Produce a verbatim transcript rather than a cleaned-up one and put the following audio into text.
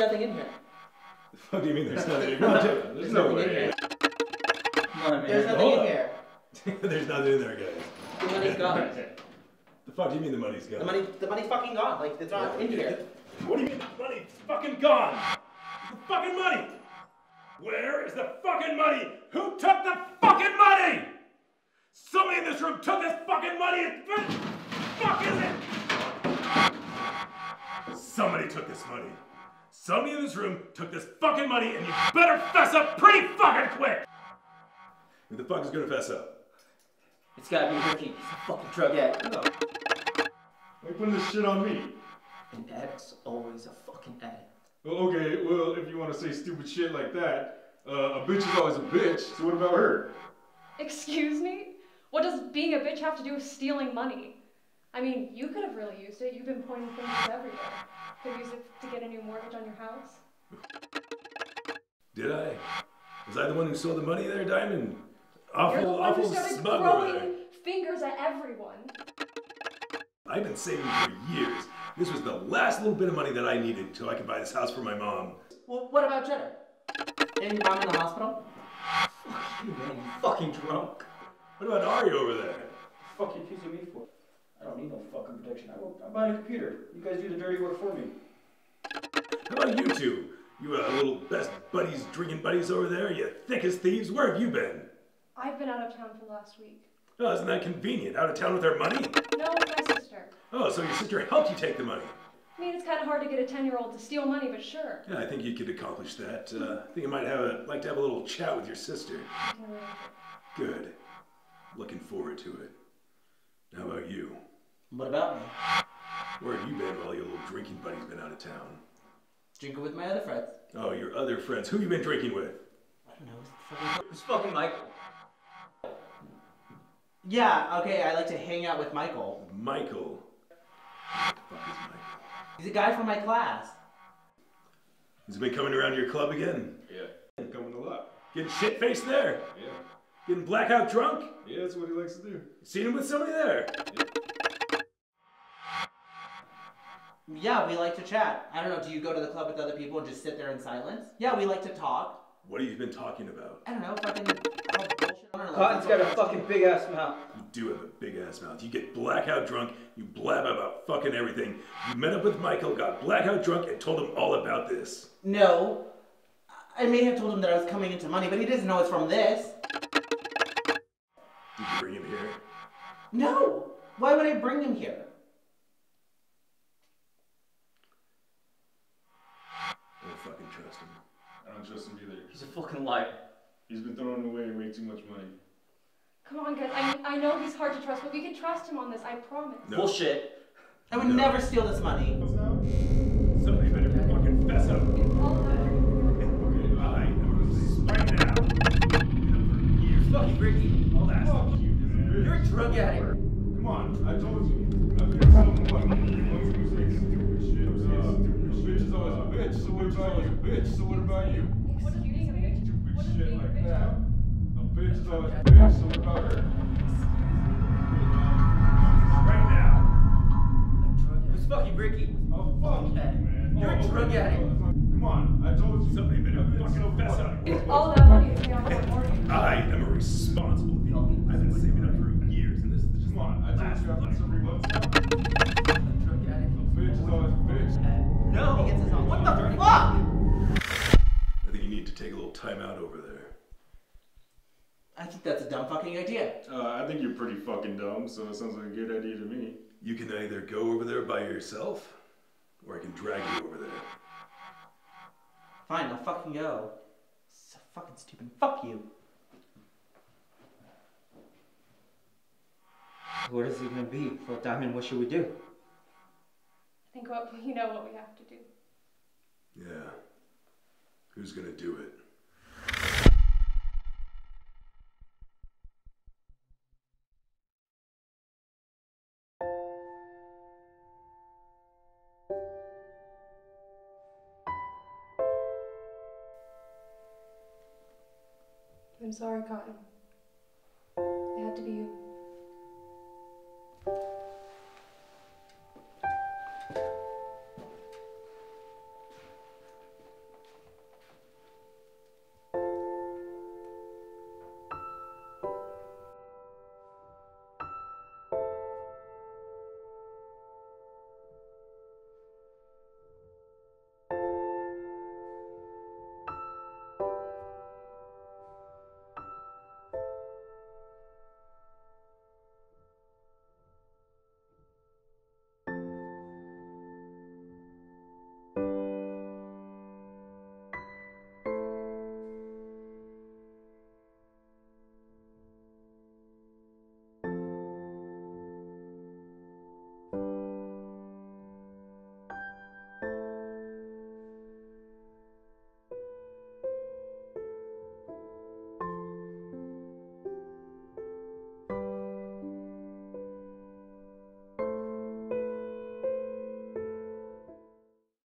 nothing in here. The fuck do you mean there's nothing in here? There's, there's no way. In here. Come on, man. There's nothing in here. There's nothing in there, guys. The money's gone. The fuck do you mean the money's gone? The money, the money's fucking gone. Like, it's not yeah, in here. What do you mean the money's fucking gone? The fucking money! Where is the fucking money? Who took the fucking money? Somebody in this room took this fucking money. What the fuck is it? Somebody took this money. Somebody in this room took this fucking money, and you better fess up pretty fucking quick. Who the fuck is gonna fess up? It's gotta be Ricky. He's a fucking drug addict. No. Why are you putting this shit on me? An addict's always a fucking addict. Well, okay, well, if you want to say stupid shit like that, uh, a bitch is always a bitch, so what about her? Excuse me? What does being a bitch have to do with stealing money? I mean, you could have really used it. You've been pointing fingers everywhere. Could have used it to get a new mortgage on your house. Did I? Was I the one who sold the money there, Diamond? Awful, You're the one awful who started throwing there. fingers at everyone. I've been saving for years. This was the last little bit of money that I needed until I could buy this house for my mom. Well, what about Jenner? And your mom in the hospital? Fuck you, man, you fucking drunk. What about Ari over there? What the fuck you accusing me for? I don't need no fucking protection. I work, I'm buying a computer. You guys do the dirty work for me. How about you two? You uh, little best buddies, drinking buddies over there, you thick as thieves. Where have you been? I've been out of town for the last week. Oh, isn't that convenient? Out of town with our money? No, my sister. Oh, so your sister helped you take the money. I mean, it's kind of hard to get a ten-year-old to steal money, but sure. Yeah, I think you could accomplish that. Uh, I think you might have a, like to have a little chat with your sister. Good. Looking forward to it. How about you? What about me? Where have you been while your little drinking buddy's been out of town? Drinking with my other friends. Oh, your other friends. Who have you been drinking with? I don't know. It's fucking Michael. Yeah, okay, I like to hang out with Michael. Michael? What the fuck is Michael? He's a guy from my class. Has he been coming around your club again? Yeah. Coming a lot. Getting shit-faced there? Yeah. Getting blackout drunk? Yeah, that's what he likes to do. Seen him with somebody there? Yeah. Yeah, we like to chat. I don't know, do you go to the club with other people and just sit there in silence? Yeah, we like to talk. What have you been talking about? I don't know, fucking... Cotton's got a fucking big-ass mouth. You do have a big-ass mouth. You get blackout drunk, you blab about fucking everything. You met up with Michael, got blackout drunk, and told him all about this. No. I may have told him that I was coming into money, but he doesn't know it's from this. Did you bring him here? No! Why would I bring him here? I don't fucking trust him. I don't trust him either. He's a fucking liar. He's been throwing away way too much money. Come on, guys. I, I know he's hard to trust, but we can trust him on this. I promise. No. Bullshit. I would no. never steal this money. Somebody better fucking fess up. It's all about everything. Okay, I am right now. You're fucking Ricky. All that. Fuck you. You're a drug addict. Come on. I told you. I've been told you what. Stupid shit. Bitch is always a bitch. So what about you? Bitch. So what about you? What do you mean? Shit like a that. A bitch is always a bitch, so what about her? Right now. It's fucking Ricky. Oh, fuck you, man. You're oh, a drug addict. Come on, I told you. Somebody better fucking fess up. It's all that money is now for morning. I am a responsible adult. I've been saving up for years, and this is just come on, I told you I've been saving up for years. A drug addict. A bitch is always a bitch. No, he gets his own. What the fuck? Take a little time out over there. I think that's a dumb fucking idea. Uh, I think you're pretty fucking dumb, so it sounds like a good idea to me. You can either go over there by yourself, or I can drag you over there. Fine, I'll fucking go. So fucking stupid. Fuck you. What is it gonna be? Well, Diamond, what should we do? I think what, you know what we have to do. Yeah. Who's gonna do it? I'm sorry, Cotton. It had to be you.